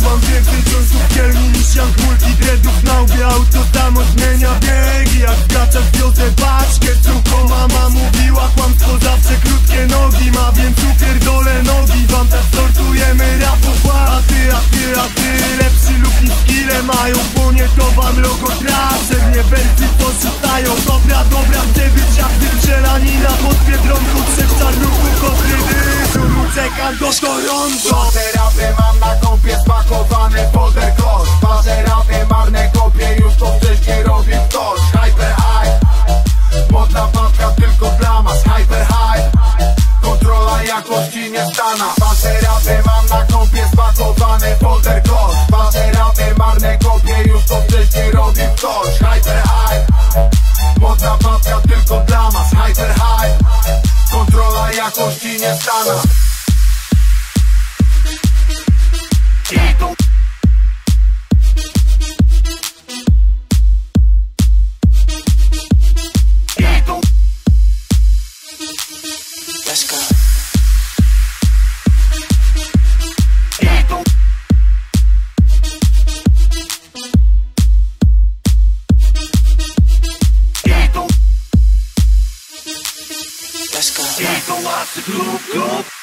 Mam więcej jointów w kielni niż jak multidreadów na łbie. Auto tam odmienia biegi, jak w gaczach wiozę paczkę cuko. Mama mówiła, kłamstwo zawsze krótkie nogi ma, więc upierdolę nogi. Wam tak sortujemy rapowła, a ty lepszy lub nic skille mają, bo nie to wam logo tracę. Mnie wersy poczytają, dobra, chcę być jak wystrzelanina pod Biedronką, trzech czarnuchów koprydy. Czekam do Toronto. Serapy mam na kąpie spakowane powder kosz. Parze rapy marne kopie, już to wcześniej robił ktoś. Hyper hype, modna papka tylko plama. Hyper hype, kontrola jakości nie stana. Parze rapy mam na kąpie spakowane powder kosz. Parze rapy marne kopie, już to wcześniej robił ktoś. Hyper hype, modna papka tylko plama. Hyper hype, kontrola jakości nie stana. Let's go. Let's go. Let's go.